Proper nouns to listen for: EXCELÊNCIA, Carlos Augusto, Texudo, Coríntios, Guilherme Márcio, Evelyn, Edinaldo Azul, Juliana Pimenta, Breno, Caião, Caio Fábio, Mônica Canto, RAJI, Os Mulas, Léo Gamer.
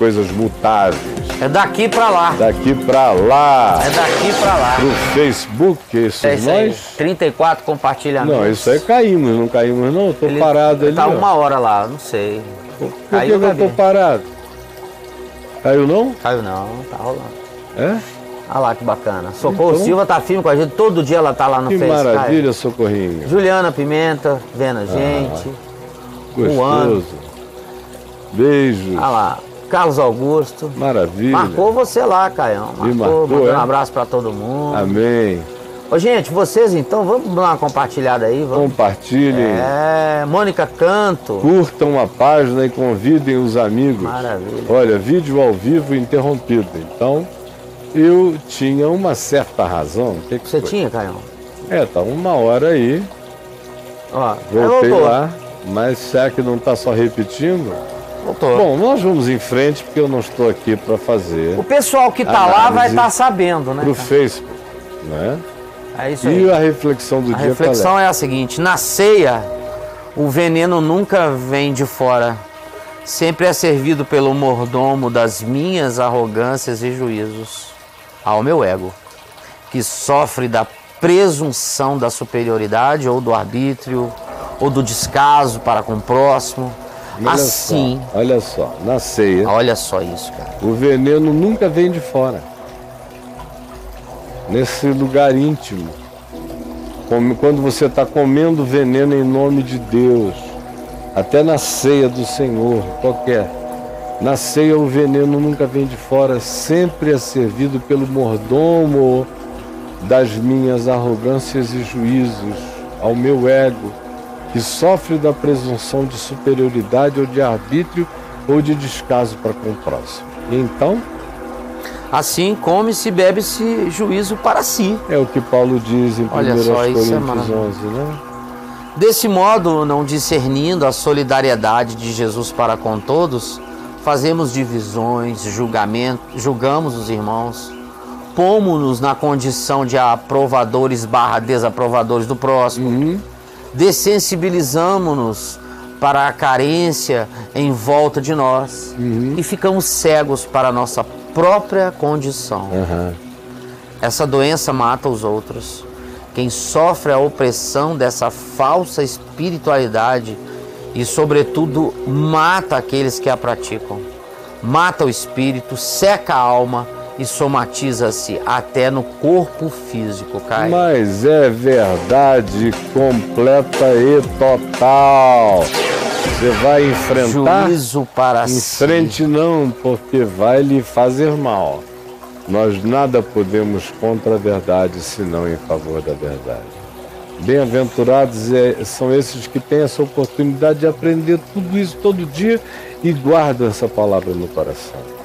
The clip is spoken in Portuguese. coisas mutáveis. É daqui pra lá. Daqui pra lá. É daqui pra lá. No Facebook, esses é isso aí, 34 compartilhamentos. Não, isso aí caímos, não caímos não, eu tô parado ali. Tá uma hora lá, não sei. Por que eu não tô parado? Caiu não? Caiu não, tá rolando. É? Olha lá que bacana. Socorro então, Silva tá firme com a gente, todo dia ela tá lá no Facebook. Que maravilha, Caio. Socorrinho. Juliana Pimenta, vendo a gente. Gostoso. Beijo. Olha lá, Carlos Augusto. Maravilha. Marcou você lá, Caião. Marcou, mandou um abraço pra todo mundo. Amém. Ô, gente, vocês então, vamos dar uma compartilhada aí. Vamos. Compartilhem. É, Mônica Canto. Curtam a página e convidem os amigos. Maravilha. Olha, vídeo ao vivo interrompido, então... Eu tinha uma certa razão. O que que você tinha, Caião? É, tá uma hora aí. Ó, voltei lá, mas será que não tá só repetindo? Voltou. Bom, nós vamos em frente porque eu não estou aqui para fazer. O pessoal que tá lá vai estar sabendo, né? Pro Facebook, né? É isso aí. E a reflexão do dia. A reflexão é a seguinte: na ceia, o veneno nunca vem de fora. Sempre é servido pelo mordomo das minhas arrogâncias e juízos ao meu ego, que sofre da presunção da superioridade ou do arbítrio ou do descaso para com o próximo. Olha assim, só, olha só, na ceia, olha só isso, cara. O veneno nunca vem de fora. Nesse lugar íntimo, quando você está comendo veneno em nome de Deus, até na ceia do Senhor, qualquer. Na ceia o veneno nunca vem de fora, sempre é servido pelo mordomo das minhas arrogâncias e juízos, ao meu ego, que sofre da presunção de superioridade ou de arbítrio ou de descaso para com o próximo. Então, assim come-se e bebe-se juízo para si. É o que Paulo diz em 1 Coríntios 11, né? Desse modo, não discernindo a solidariedade de Jesus para com todos, fazemos divisões, julgamos os irmãos, pomos-nos na condição de aprovadores / desaprovadores do próximo, dessensibilizamos-nos para a carência em volta de nós e ficamos cegos para a nossa própria condição. Essa doença mata os outros. Quem sofre a opressão dessa falsa espiritualidade e, sobretudo, mata aqueles que a praticam. Mata o espírito, seca a alma e somatiza-se até no corpo físico, Caio. Mas é verdade completa e total. Você vai enfrentar juízo para si. Enfrente não, porque vai lhe fazer mal. Nós nada podemos contra a verdade, senão em favor da verdade. Bem-aventurados são esses que têm essa oportunidade de aprender tudo isso todo dia e guardam essa palavra no coração.